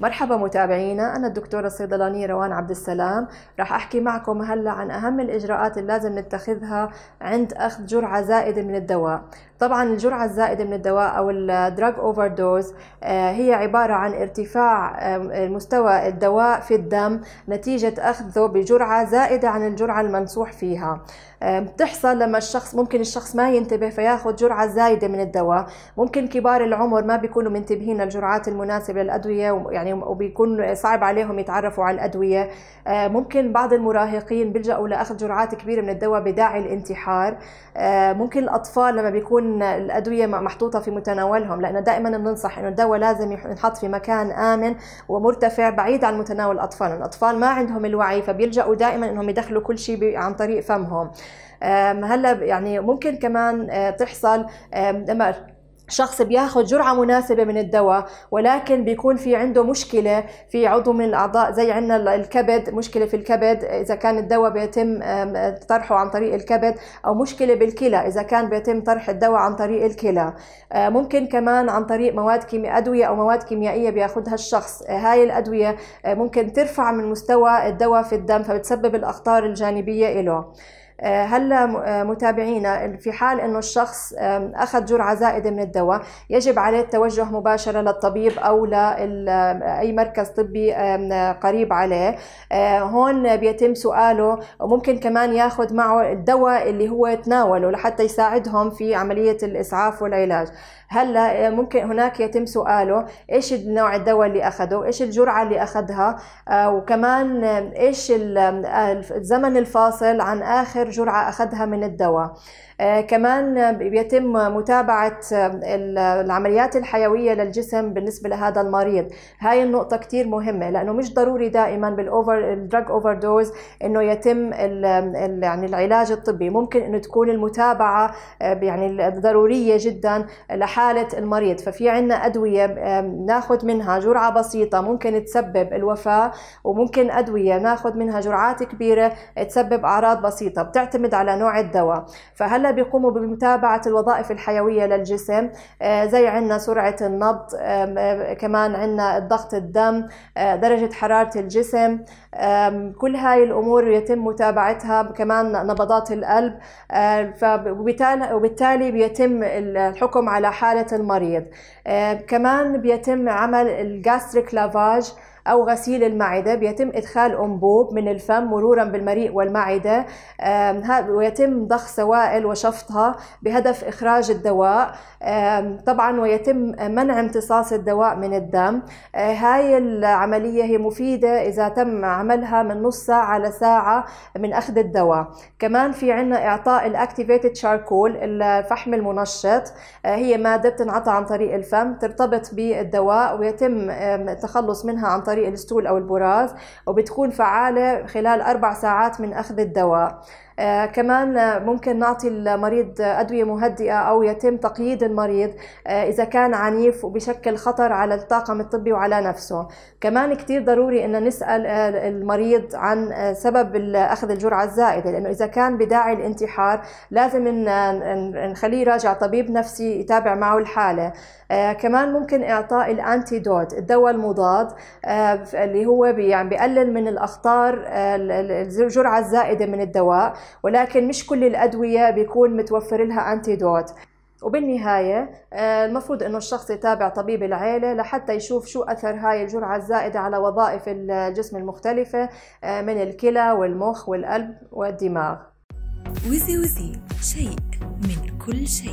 مرحبا متابعينا، أنا الدكتورة الصيدلانية روان عبد السلام. راح أحكي معكم هلأ عن أهم الإجراءات اللي لازم نتخذها عند أخذ جرعة زائدة من الدواء. طبعا الجرعة الزائدة من الدواء أو drug overdose هي عبارة عن ارتفاع مستوى الدواء في الدم نتيجة أخذه بجرعة زائدة عن الجرعة المنصوح فيها. بتحصل لما ممكن الشخص ما ينتبه فياخذ جرعة زائدة من الدواء. ممكن كبار العمر ما بيكونوا منتبهين للجرعات المناسبة للأدوية، يعني وبيكون صعب عليهم يتعرفوا على الأدوية. ممكن بعض المراهقين بيلجأوا لأخذ جرعات كبيرة من الدواء بداعي الانتحار. ممكن الأطفال لما بيكون الأدوية محطوطة في متناولهم، لأنه دائما بننصح إنه الدواء لازم ينحط في مكان آمن ومرتفع بعيد عن متناول الأطفال. الأطفال ما عندهم الوعي فبيلجأوا دائما إنهم يدخلوا كل شيء عن طريق فمهم. هلا يعني ممكن كمان تحصل لما شخص بياخذ جرعة مناسبة من الدواء ولكن بيكون في عنده مشكلة في عضو من الأعضاء، زي عندنا الكبد، مشكلة في الكبد إذا كان الدواء بيتم طرحه عن طريق الكبد، أو مشكلة بالكلى إذا كان بيتم طرح الدواء عن طريق الكلى. ممكن كمان عن طريق أدوية أو مواد كيميائية بياخذها الشخص. هاي الأدوية ممكن ترفع من مستوى الدواء في الدم فبتسبب الأخطار الجانبية له. هلا متابعينا، في حال انه الشخص اخذ جرعه زائده من الدواء يجب عليه التوجه مباشره للطبيب او لاي مركز طبي قريب عليه. هون بيتم سؤاله، وممكن كمان ياخذ معه الدواء اللي هو تناوله لحتى يساعدهم في عمليه الاسعاف والعلاج. هلا ممكن هناك يتم سؤاله ايش نوع الدواء اللي اخذه، ايش الجرعه اللي اخذها، وكمان ايش الزمن الفاصل عن اخر جرعة أخذها من الدواء. كمان بيتم متابعة العمليات الحيوية للجسم بالنسبة لهذا المريض. هاي النقطة كتير مهمة، لأنه مش ضروري دائما بالدرج اوفر دوز إنه يتم يعني العلاج الطبي. ممكن إنه تكون المتابعة يعني ضرورية جدا لحالة المريض. ففي عنا أدوية ناخذ منها جرعة بسيطة ممكن تسبب الوفاة، وممكن أدوية ناخذ منها جرعات كبيرة تسبب أعراض بسيطة، بتعتمد على نوع الدواء. فهلا بيقوموا بمتابعة الوظائف الحيوية للجسم، زي عنا سرعة النبض، كمان عنا ضغط الدم، درجة حرارة الجسم، كل هاي الأمور يتم متابعتها. كمان نبضات القلب، وبالتالي بيتم الحكم على حالة المريض. كمان بيتم عمل الجاستريك لافاج أو غسيل المعدة. بيتم إدخال أنبوب من الفم مرورا بالمريء والمعدة، ويتم ضخ سوائل وشفطها بهدف إخراج الدواء. طبعا ويتم منع امتصاص الدواء من الدم. هاي العملية هي مفيدة إذا تم عملها من نص ساعة لساعة من أخذ الدواء. كمان في عنا إعطاء الأكتيفيتد شاركول، الفحم المنشط، هي مادة بتنعطى عن طريق الفم ترتبط بالدواء ويتم التخلص منها عن طريق الستول أو البراز، وبتكون فعالة خلال 4 ساعات من أخذ الدواء. كمان ممكن نعطي المريض أدوية مهدئة أو يتم تقييد المريض إذا كان عنيف وبشكل خطر على الطاقم الطبي وعلى نفسه. كمان كتير ضروري أن نسأل المريض عن سبب أخذ الجرعة الزائدة، لأنه إذا كان بداعي الانتحار لازم نخليه يراجع طبيب نفسي يتابع معه الحالة. كمان ممكن إعطاء الأنتيدوت، الدواء المضاد، اللي هو يعني بيقلل من الأخطار الجرعة الزائدة من الدواء، ولكن مش كل الأدوية بيكون متوفر لها أنتيدوت. وبالنهاية المفروض أنه الشخص يتابع طبيب العيلة لحتى يشوف شو أثر هاي الجرعة الزائدة على وظائف الجسم المختلفة من الكلى والمخ والقلب والدماغ. وزي وزي، شيء من كل شيء.